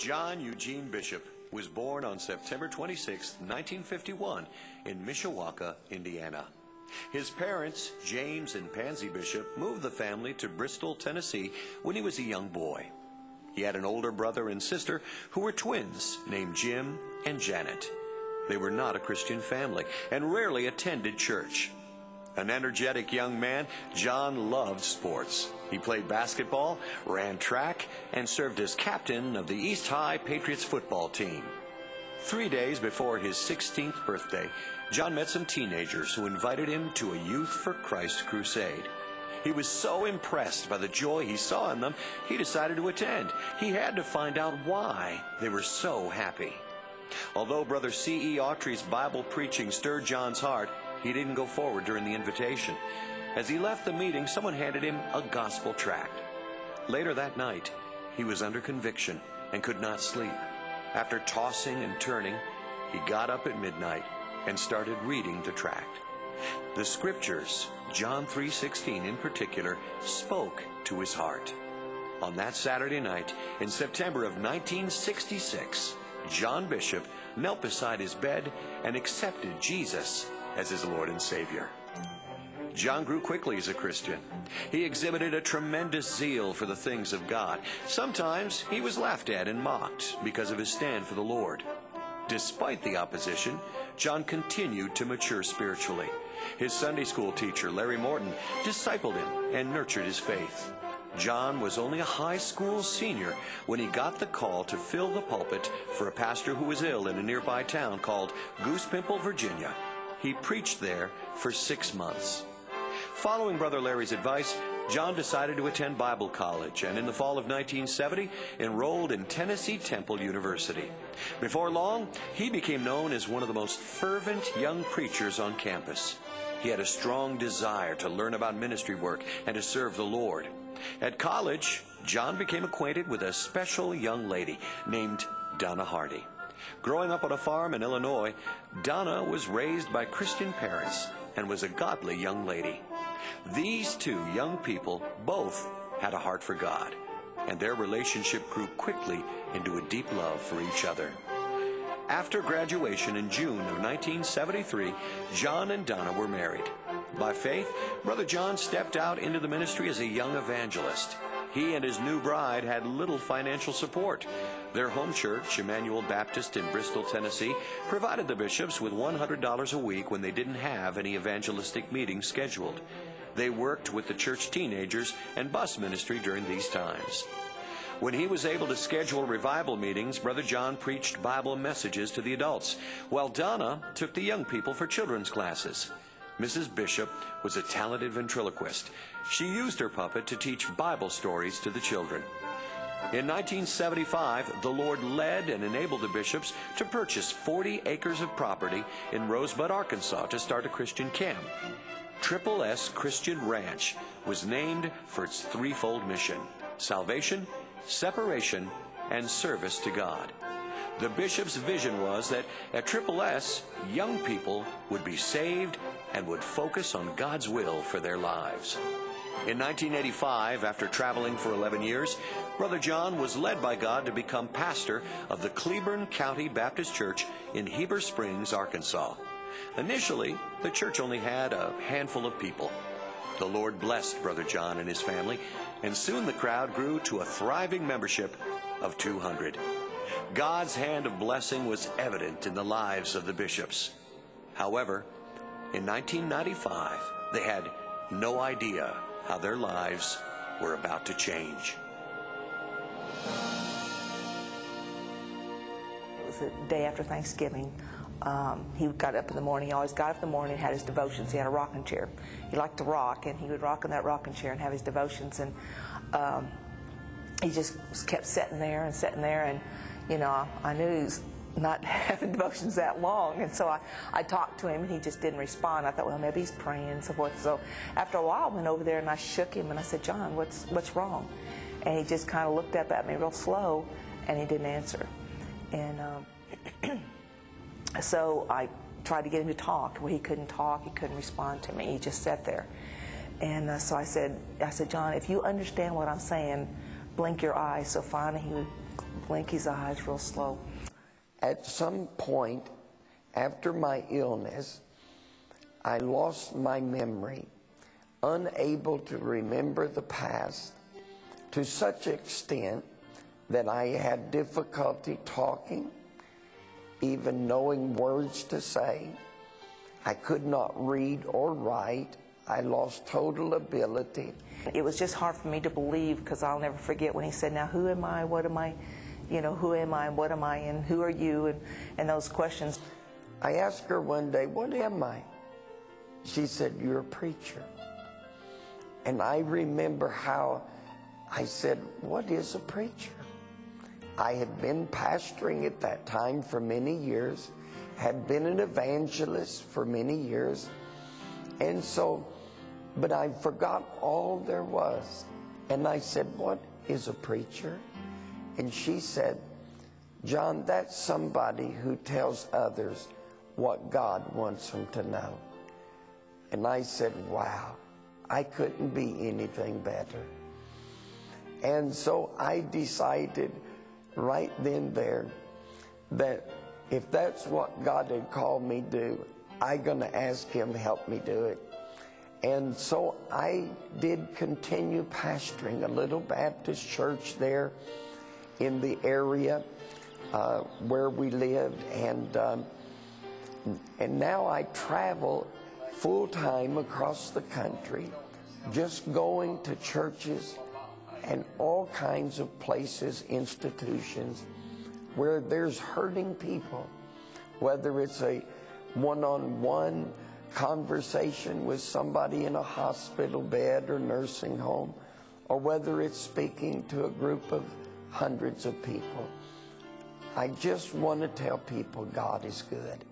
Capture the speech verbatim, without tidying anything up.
John Eugene Bishop was born on September twenty-sixth, nineteen fifty-one, in Mishawaka, Indiana. His parents, James and Pansy Bishop, moved the family to Bristol, Tennessee, when he was a young boy. He had an older brother and sister who were twins named Jim and Janet. They were not a Christian family and rarely attended church. An energetic young man, John loved sports. He played basketball, ran track, and served as captain of the East High Patriots football team. Three days before his sixteenth birthday, John met some teenagers who invited him to a Youth for Christ crusade. He was so impressed by the joy he saw in them, he decided to attend. He had to find out why they were so happy. Although Brother C E Autry's Bible preaching stirred John's heart, he didn't go forward during the invitation. As he left the meeting, someone handed him a gospel tract. Later that night, he was under conviction and could not sleep. After tossing and turning, he got up at midnight and started reading the tract. The scriptures, John three sixteen in particular, spoke to his heart. On that Saturday night, in September of nineteen sixty-six, John Bishop knelt beside his bed and accepted Jesus as his Lord and Savior. John grew quickly as a Christian. He exhibited a tremendous zeal for the things of God. Sometimes he was laughed at and mocked because of his stand for the Lord. Despite the opposition, John continued to mature spiritually. His Sunday school teacher, Larry Morton, discipled him and nurtured his faith. John was only a high school senior when he got the call to fill the pulpit for a pastor who was ill in a nearby town called Goosepimple, Virginia. He preached there for six months. Following Brother Larry's advice, John decided to attend Bible college, and in the fall of nineteen seventy, enrolled in Tennessee Temple University. Before long, he became known as one of the most fervent young preachers on campus. He had a strong desire to learn about ministry work and to serve the Lord. At college, John became acquainted with a special young lady named Donna Hardy. Growing up on a farm in Illinois, Donna was raised by Christian parents and was a godly young lady. These two young people both had a heart for God, and their relationship grew quickly into a deep love for each other. After graduation in June of nineteen seventy-three, John and Donna were married. By faith, Brother John stepped out into the ministry as a young evangelist. He and his new bride had little financial support. Their home church, Emmanuel Baptist in Bristol, Tennessee, provided the bishops with one hundred dollars a week when they didn't have any evangelistic meetings scheduled. They worked with the church teenagers and bus ministry during these times. When he was able to schedule revival meetings, Brother John preached Bible messages to the adults, while Donna took the young people for children's classes. Missus Bishop was a talented ventriloquist. She used her puppet to teach Bible stories to the children. In nineteen seventy-five, the Lord led and enabled the bishops to purchase forty acres of property in Rosebud, Arkansas, to start a Christian camp. Triple S Christian Ranch was named for its threefold mission: salvation, separation, and service to God. The bishop's vision was that at Triple S, young people would be saved and would focus on God's will for their lives. In nineteen eighty-five, after traveling for eleven years, Brother John was led by God to become pastor of the Cleburne County Baptist Church in Heber Springs, Arkansas. Initially, the church only had a handful of people. The Lord blessed Brother John and his family, and soon the crowd grew to a thriving membership of two hundred. God's hand of blessing was evident in the lives of the bishops. However, in nineteen ninety-five, they had no idea how their lives were about to change. It was the day after Thanksgiving. Um, he got up in the morning. He always got up in the morning and had his devotions. He had a rocking chair. He liked to rock, and he would rock in that rocking chair and have his devotions. And um, he just kept sitting there and sitting there. And, you know, I, I knew he was not having devotions that long, and so I, I talked to him, and he just didn't respond. I thought, well, maybe he's praying and so forth. So after a while, I went over there, and I shook him, and I said, John, what's, what's wrong? And he just kind of looked up at me real slow, and he didn't answer. And um, so I tried to get him to talk. Well, he couldn't talk. He couldn't respond to me. He just sat there. And uh, so I said, I said, John, if you understand what I'm saying, blink your eyes. So finally he would blink his eyes real slow. At some point after my illness, I lost my memory, unable to remember the past to such extent that I had difficulty talking, even knowing words to say. I could not read or write. I lost total ability. It was just hard for me to believe, because I'll never forget when he said, now who am I, what am I, you know, who am I, what am I, and who are you, and, and those questions. I asked her one day, what am I? She said, you're a preacher. And I remember how I said, what is a preacher? I had been pastoring at that time for many years, had been an evangelist for many years, and so, but I forgot all there was. And I said, what is a preacher? And she said, John, that's somebody who tells others what God wants them to know. And I said, wow, I couldn't be anything better. And so I decided right then there that if that's what God had called me to do, I'm going to ask him to help me do it. And so I did continue pastoring a little Baptist church there in the area uh, where we lived. And, um, and now I travel full-time across the country, just going to churches and all kinds of places, institutions, where there's hurting people, whether it's a one-on-one conversation with somebody in a hospital bed or nursing home, or whether it's speaking to a group of hundreds of people. I just want to tell people God is good.